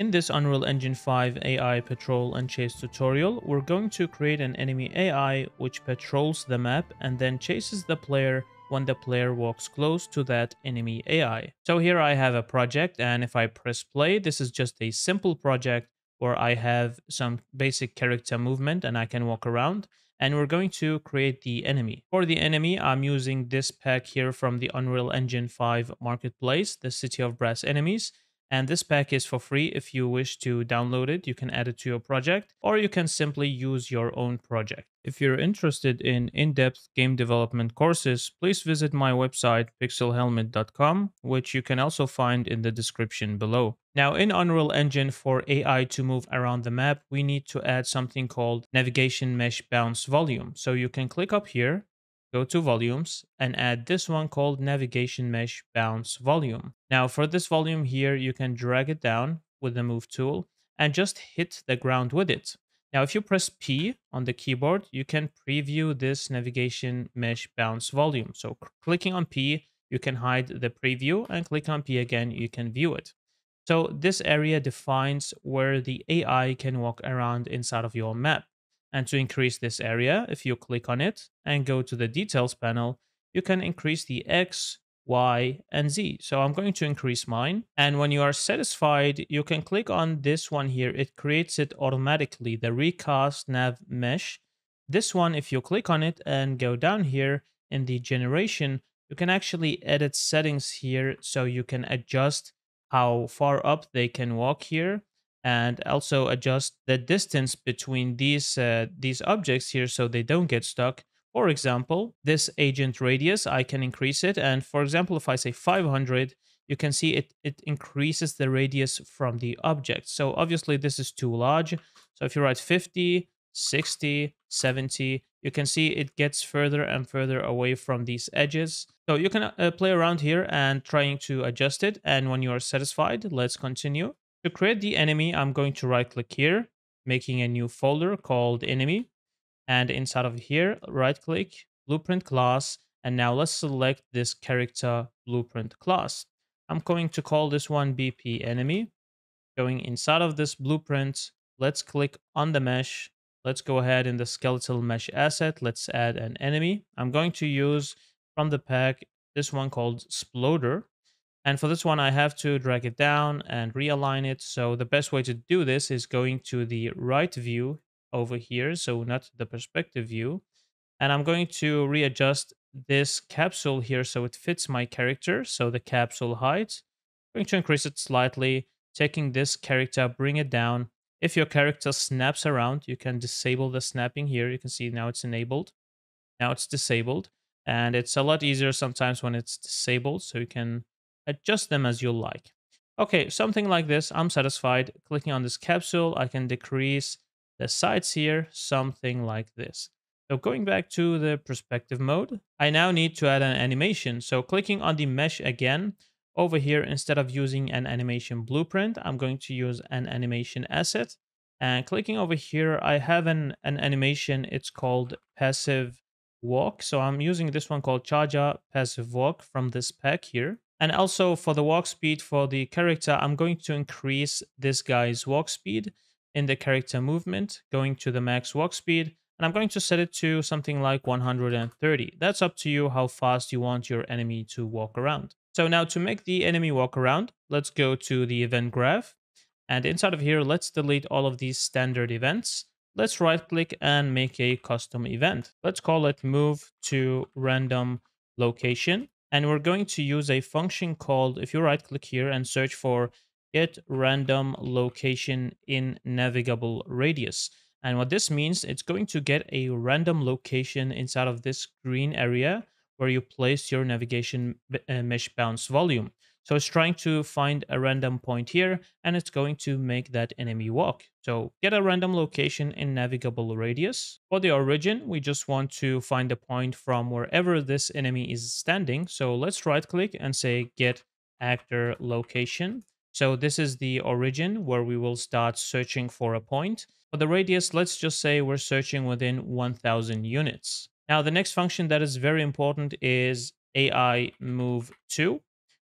In this Unreal Engine 5 AI Patrol and Chase tutorial, we're going to create an enemy AI which patrols the map and then chases the player when the player walks close to that enemy AI. So here I have a project, and if I press play, this is just a simple project where I have some basic character movement and I can walk around, and we're going to create the enemy. For the enemy, I'm using this pack here from the Unreal Engine 5 Marketplace, the City of Brass Enemies. And this pack is for free. If you wish to download it, you can add it to your project, or you can simply use your own project. If you're interested in-depth game development courses, please visit my website pixelhelmet.com, which you can also find in the description below. Now, in Unreal Engine, for AI to move around the map, we need to add something called Navigation Mesh Bounds Volume. So you can click up here, go to volumes, and add this one called Navigation Mesh Bounds Volume. Now for this volume here, you can drag it down with the move tool and just hit the ground with it. Now if you press P on the keyboard, you can preview this Navigation Mesh Bounds Volume. So clicking on P, you can hide the preview, and click on P again, you can view it. So this area defines where the AI can walk around inside of your map. And to increase this area, if you click on it and go to the details panel, you can increase the X, Y, and Z. So I'm going to increase mine. And when you are satisfied, you can click on this one here. It creates it automatically, the Recast Nav Mesh. This one, if you click on it and go down here in the generation, you can actually edit settings here. So you can adjust how far up they can walk here, and also adjust the distance between these objects here so they don't get stuck. For example, this agent radius, I can increase it. And for example, if I say 500, you can see it increases the radius from the object. So obviously this is too large. So if you write 50, 60, 70, you can see it gets further and further away from these edges. So you can play around here and trying to adjust it. And when you are satisfied, let's continue. To create the enemy, I'm going to right-click here, making a new folder called Enemy. And inside of here, right-click, Blueprint class. And now let's select this character Blueprint class. I'm going to call this one BP enemy. Going inside of this Blueprint, let's click on the mesh. Let's go ahead in the skeletal mesh asset. Let's add an enemy. I'm going to use from the pack this one called Sploder. And for this one, I have to drag it down and realign it. So the best way to do this is going to the right view over here, so not the perspective view. And I'm going to readjust this capsule here so it fits my character. So the capsule height, I'm going to increase it slightly, taking this character, bring it down. If your character snaps around, you can disable the snapping here. You can see now it's enabled. Now it's disabled. And it's a lot easier sometimes when it's disabled, so you can adjust them as you like. Okay, something like this, I'm satisfied. Clicking on this capsule, I can decrease the sides here, something like this. So going back to the perspective mode, I now need to add an animation. So clicking on the mesh again, over here, instead of using an animation blueprint, I'm going to use an animation asset. And clicking over here, I have an animation, it's called Passive Walk. So I'm using this one called Chaja Passive Walk from this pack here. And also for the walk speed for the character, I'm going to increase this guy's walk speed in the character movement, going to the max walk speed, and I'm going to set it to something like 130. That's up to you how fast you want your enemy to walk around. So now to make the enemy walk around, let's go to the event graph. And inside of here, let's delete all of these standard events. Let's right click and make a custom event. Let's call it Move to Random Location. And we're going to use a function called, if you right-click here and search for Get Random Location in Navigable Radius. And what this means, it's going to get a random location inside of this green area where you placed your Navigation Mesh Bounds Volume. So it's trying to find a random point here, and it's going to make that enemy walk. So get a random location in Navigable Radius. For the origin, we just want to find a point from wherever this enemy is standing. So let's right click and say Get Actor Location. So this is the origin where we will start searching for a point. For the radius, let's just say we're searching within 1000 units. Now the next function that is very important is AI Move to.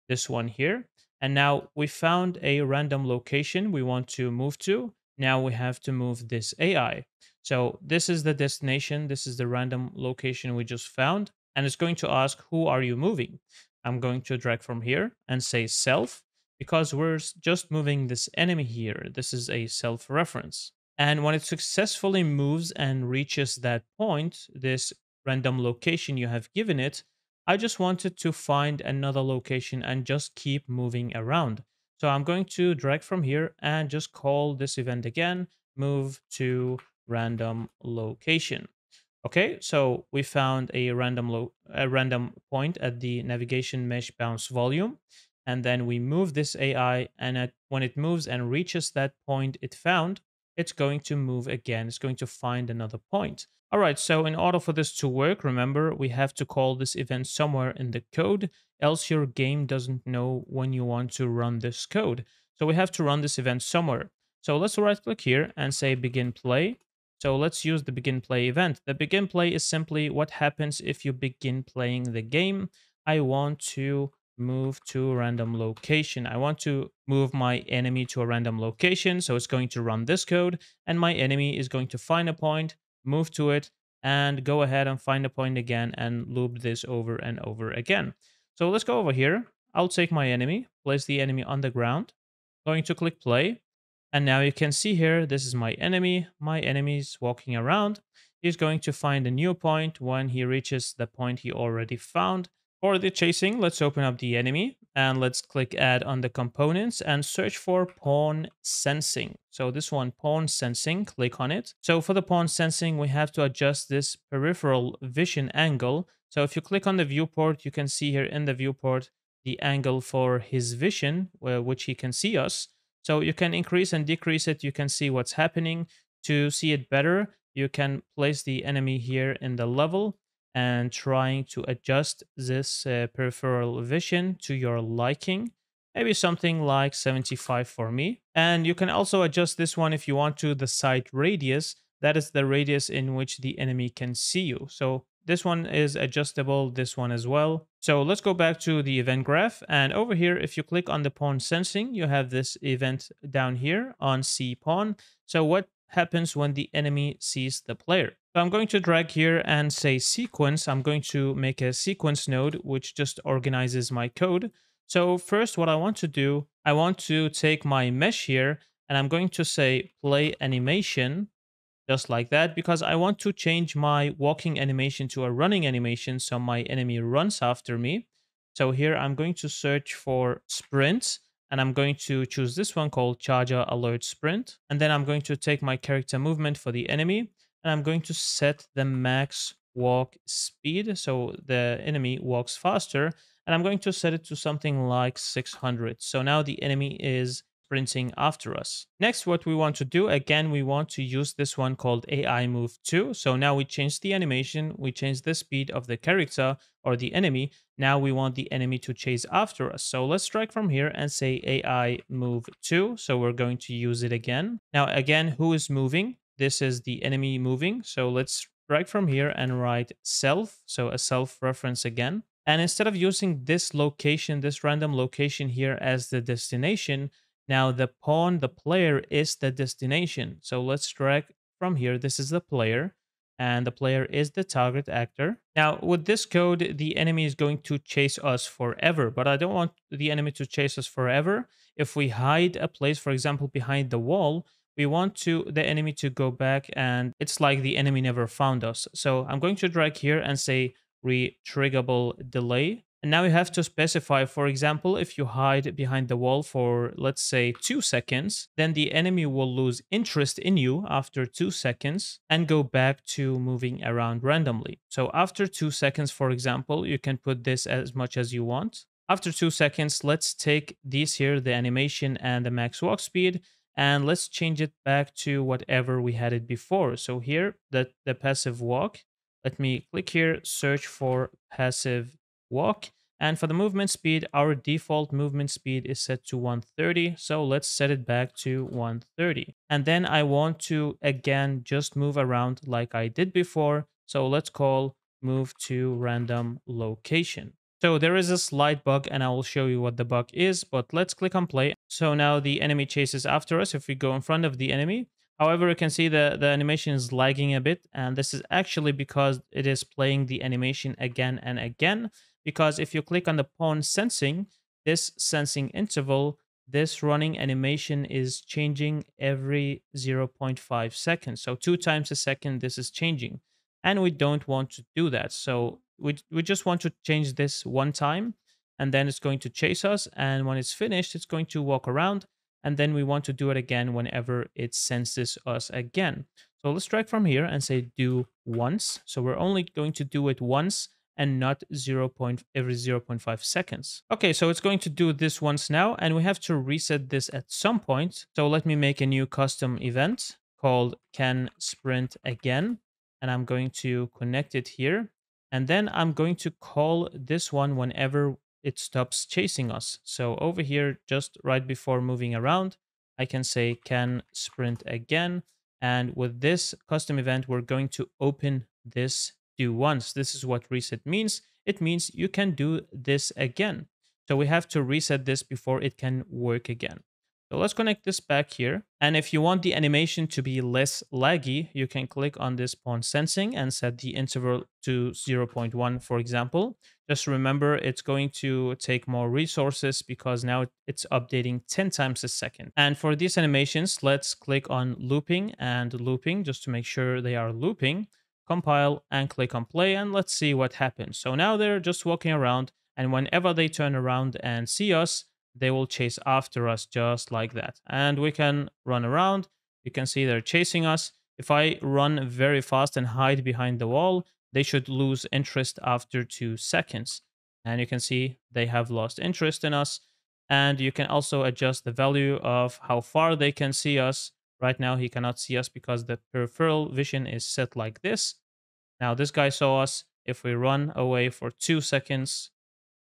This one here, And now we found a random location we want to move to. Now we have to move this AI. So this is the destination. This is the random location we just found. And it's going to ask, who are you moving? I'm going to drag from here and say self, because we're just moving this enemy here. This is a self reference. And when it successfully moves and reaches that point, this random location you have given it, I just wanted to find another location and just keep moving around. So I'm going to drag from here and just call this event again, move to random location. Okay, so we found a random point at the navigation mesh bounds volume, and then we move this AI, and when it moves and reaches that point it found, it's going to move again. It's going to find another point. All right, so in order for this to work, remember, we have to call this event somewhere in the code, else your game doesn't know when you want to run this code. So we have to run this event somewhere. So let's right click here and say begin play. So let's use the begin play event. The begin play is simply what happens if you begin playing the game. I want to move to a random location. I want to move my enemy to a random location. So it's going to run this code, and my enemy is going to find a point, move to it, and go ahead and find a point again and loop this over and over again. So let's go over here. I'll take my enemy, place the enemy on the ground, going to click play. And now you can see here, this is my enemy. My enemy's walking around. He's going to find a new point when he reaches the point he already found. For the chasing, let's open up the enemy and let's click add on the components and search for pawn sensing. So this one, pawn sensing, click on it. So for the pawn sensing, we have to adjust this peripheral vision angle. So if you click on the viewport, you can see here in the viewport, the angle for his vision, which he can see us. So you can increase and decrease it. You can see what's happening. To see it better, you can place the enemy here in the level and trying to adjust this peripheral vision to your liking. Maybe something like 75 for me. And you can also adjust this one if you want to, the sight radius. That is the radius in which the enemy can see you. So this one is adjustable, this one as well. So let's go back to the event graph. And over here, if you click on the pawn sensing, you have this event down here on see pawn. So what happens when the enemy sees the player? So I'm going to drag here and say sequence. I'm going to make a sequence node, which just organizes my code. So first, what I want to do, I want to take my mesh here and I'm going to say play animation. Just like that, because I want to change my walking animation to a running animation so my enemy runs after me. So here I'm going to search for sprint, and I'm going to choose this one called Charger Alert Sprint. And then I'm going to take my character movement for the enemy, and I'm going to set the max walk speed so the enemy walks faster, and I'm going to set it to something like 600. So now the enemy is sprinting after us. Next, what we want to do, again, we want to use this one called AI move to. So now we change the animation, we change the speed of the character or the enemy. Now we want the enemy to chase after us. So let's drag from here and say AI move to. So we're going to use it again. Now, again, who is moving? This is the enemy moving. So let's drag from here and write self. So a self reference again. And instead of using this location, this random location here as the destination, now the pawn, the player, is the destination. So let's drag from here. This is the player, and the player is the target actor. Now with this code, the enemy is going to chase us forever, but I don't want the enemy to chase us forever. If we hide a place, for example, behind the wall, we want the enemy to go back, and it's like the enemy never found us. So I'm going to drag here and say retriggerable delay. And now you have to specify, for example, if you hide behind the wall for, let's say, 2 seconds, then the enemy will lose interest in you after 2 seconds and go back to moving around randomly. So after 2 seconds, for example, you can put this as much as you want. After 2 seconds, let's take these here, the animation and the max walk speed, and let's change it back to whatever we had it before. So here, the passive walk, let me click here, search for passive walk, and for the movement speed, our default movement speed is set to 130, so let's set it back to 130. And then I want to again just move around like I did before, so let's call move to random location. So there is a slight bug and I will show you what the bug is, but let's click on play. So now the enemy chases after us if we go in front of the enemy. However, you can see that the animation is lagging a bit, and this is actually because it is playing the animation again and again, because if you click on the pawn sensing, this sensing interval, this running animation is changing every 0.5 seconds. So 2 times a second, this is changing, and we don't want to do that. So we just want to change this one time, and then it's going to chase us. And when it's finished, it's going to walk around. And then we want to do it again whenever it senses us again. So let's drag from here and say do once. So we're only going to do it once and not every 0.5 seconds. Okay, so it's going to do this once now, and we have to reset this at some point. So let me make a new custom event called can sprint again, and I'm going to connect it here. And then I'm going to call this one whenever it stops chasing us. So over here, just right before moving around, I can say can sprint again. And with this custom event, we're going to open this do once. This is what reset means. It means you can do this again. So we have to reset this before it can work again. So let's connect this back here. And if you want the animation to be less laggy, you can click on this pawn sensing and set the interval to 0.1, for example. Just remember, it's going to take more resources because now it's updating 10 times a second. And for these animations, let's click on looping and looping just to make sure they are looping. Compile and click on play, and let's see what happens. So now they're just walking around, and whenever they turn around and see us, they will chase after us just like that. And we can run around. You can see they're chasing us. If I run very fast and hide behind the wall, they should lose interest after 2 seconds. And you can see they have lost interest in us. And you can also adjust the value of how far they can see us. Right now, he cannot see us because the peripheral vision is set like this. Now, this guy saw us. If we run away for 2 seconds,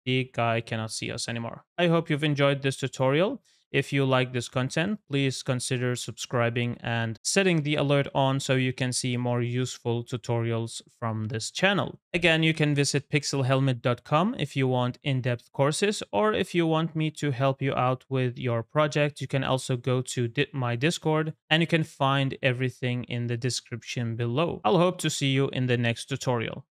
the guy cannot see us anymore. I hope you've enjoyed this tutorial. If you like this content, please consider subscribing and setting the alert on so you can see more useful tutorials from this channel. Again, you can visit pixelhelmet.com if you want in-depth courses, or if you want me to help you out with your project, you can also go to my Discord, and you can find everything in the description below. I'll hope to see you in the next tutorial.